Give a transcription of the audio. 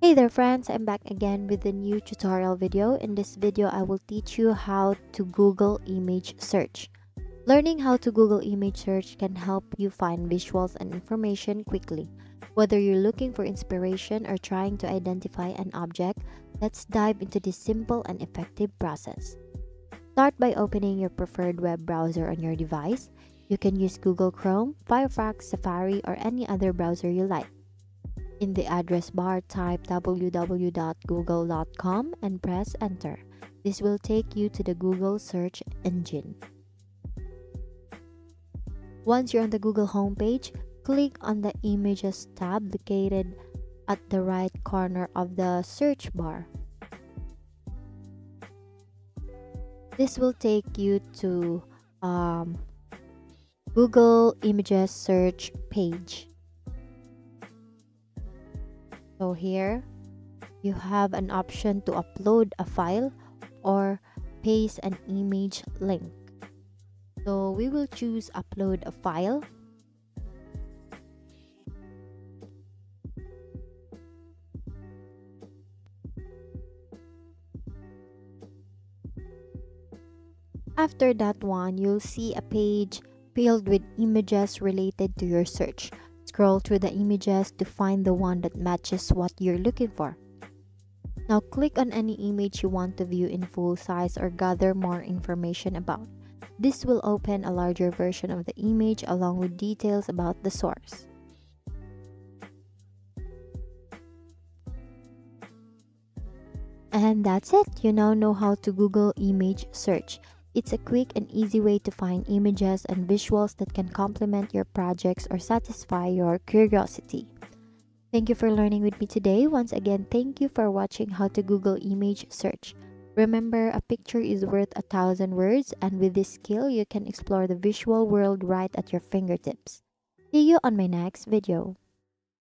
Hey there friends, I'm back again with a new tutorial video. In this video, I will teach you how to Google image search. Learning how to Google image search can help you find visuals and information quickly. Whether you're looking for inspiration or trying to identify an object, let's dive into this simple and effective process. Start by opening your preferred web browser on your device. You can use Google Chrome, Firefox, Safari, or any other browser you like. In the address bar, type www.google.com and press enter. This will take you to the Google search engine. Once you're on the Google homepage, click on the Images tab located at the right corner of the search bar. This will take you to Google Images search page. So here, you have an option to upload a file or paste an image link. So we will choose upload a file. After that one, you'll see a page filled with images related to your search. Scroll through the images to find the one that matches what you're looking for. Now click on any image you want to view in full size or gather more information about. This will open a larger version of the image along with details about the source. And that's it! You now know how to Google image search. It's a quick and easy way to find images and visuals that can complement your projects or satisfy your curiosity. Thank you for learning with me today. Once again, thank you for watching how to Google image search. Remember, a picture is worth 1,000 words, and with this skill, you can explore the visual world right at your fingertips. See you on my next video.